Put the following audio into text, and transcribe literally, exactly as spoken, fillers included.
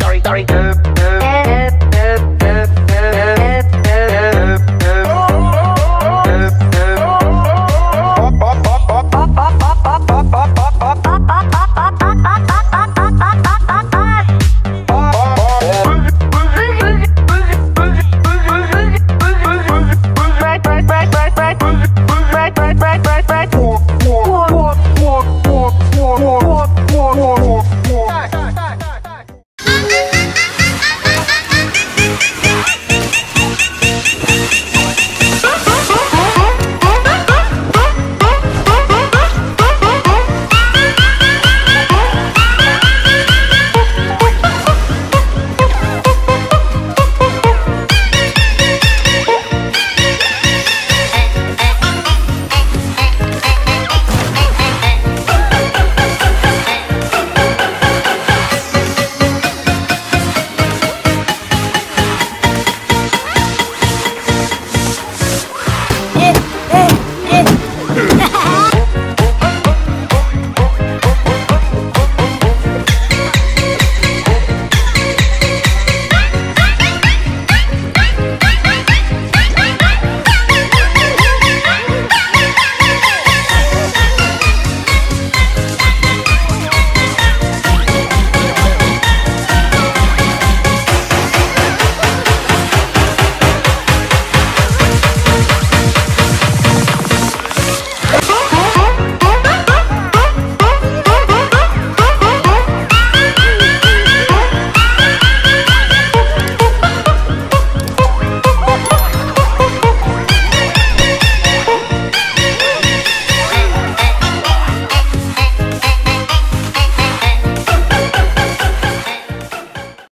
sorry, sorry, sorry.